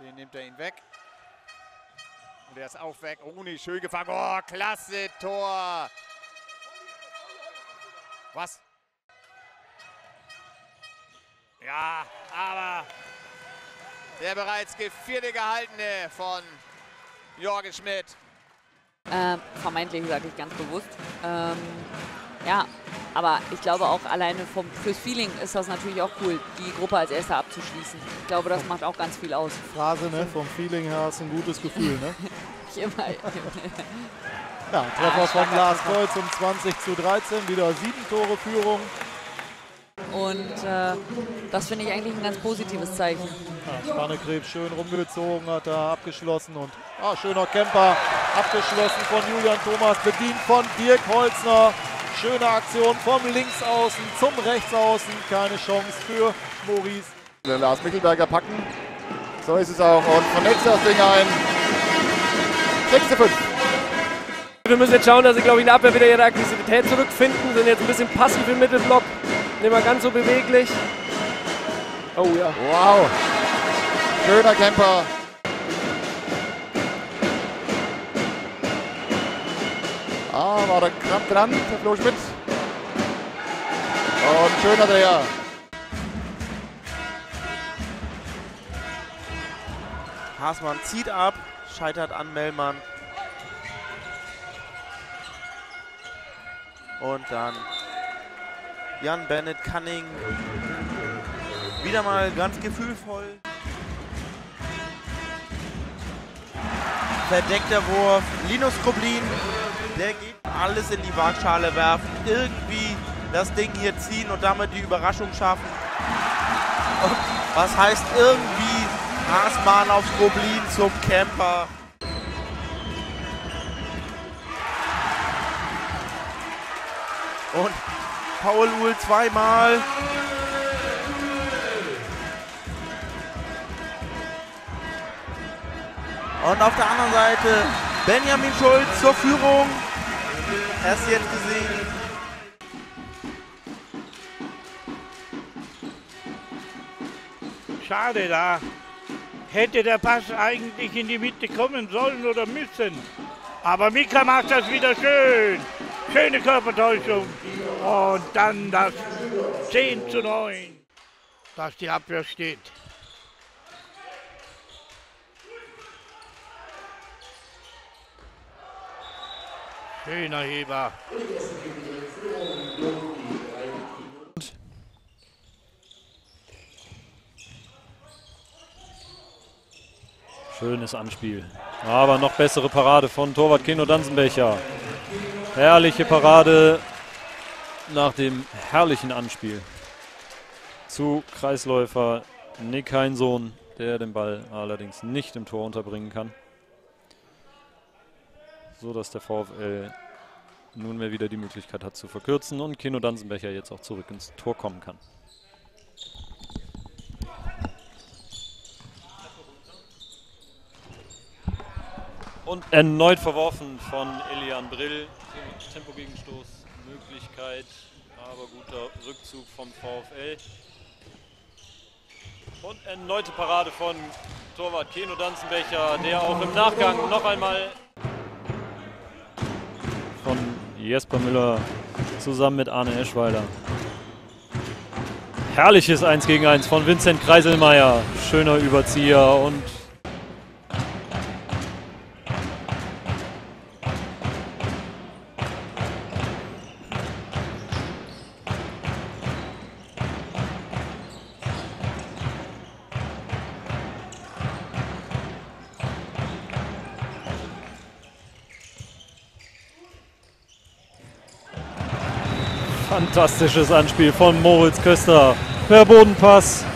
Den nimmt er ihn weg. Und der ist auch weg. Runi, schön gefangen. Oh, klasse Tor. Was? Ja, aber der bereits Gevierte gehaltene von Jorge Schmidt. Vermeintlich, sage ich ganz bewusst. Ja, aber ich glaube auch alleine fürs Feeling ist das natürlich auch cool, die Gruppe als Erster abzuschließen. Ich glaube, das macht auch ganz viel aus. Phrase, ne? Vom Feeling her ist ein gutes Gefühl, ne? Ja, Treffer von Lars Holz um 20:13, wieder 7 Tore Führung. Und das finde ich eigentlich ein ganz positives Zeichen. Ja, Spannekrebs schön rumgezogen, hat da abgeschlossen und schöner Camper, abgeschlossen von Julian Thomas, bedient von Dirk Holzner. Schöne Aktion vom Linksaußen zum Rechtsaußen, keine Chance für Maurice. Der Lars Mittelberger packen, so ist es auch, und vernetzt das Ding ein. 6:5. Wir müssen jetzt schauen, dass sie, glaube ich, in der Abwehr wieder ihre Aggressivität zurückfinden, sind jetzt ein bisschen passiv im Mittelblock. Nicht mehr ganz so beweglich. Oh ja. Wow. Schöner Camper. War da knapp dran, der Flo Schmidt. Und schöner Dreher. Haßmann zieht ab, scheitert an Mellmann. Und dann Jan-Bennett-Cunning, wieder mal ganz gefühlvoll. Verdeckter Wurf, Linus Koblin, der geht alles in die Waagschale werfen, irgendwie das Ding hier ziehen und damit die Überraschung schaffen. Und was heißt irgendwie? Haßmann auf Koblin zum Camper. Und Paul Uhl zweimal. Und auf der anderen Seite Benjamin Schulz zur Führung. Erst jetzt gesehen. Schade da. Hätte der Pass eigentlich in die Mitte kommen sollen oder müssen. Aber Mika macht das wieder schön. Schöne Körpertäuschung. Und dann das 10:9, dass die Abwehr steht. Schöner Heber. Schönes Anspiel. Aber noch bessere Parade von Torwart Keno Danzenbecher. Herrliche Parade nach dem herrlichen Anspiel zu Kreisläufer Nick Heinsohn, der den Ball allerdings nicht im Tor unterbringen kann. So dass der VfL nunmehr wieder die Möglichkeit hat zu verkürzen und Keno Danzenbecher jetzt auch zurück ins Tor kommen kann. Und erneut verworfen von Ilian Brill. Tempogegenstoß, Möglichkeit, aber guter Rückzug vom VfL. Und erneute Parade von Torwart Keno Danzenbecher, der auch im Nachgang noch einmal von Jesper Müller zusammen mit Arne Eschweiler. Herrliches 1 gegen 1 von Vincent Kreiselmeier. Schöner Überzieher und fantastisches Anspiel von Moritz Köster. Per Bodenpass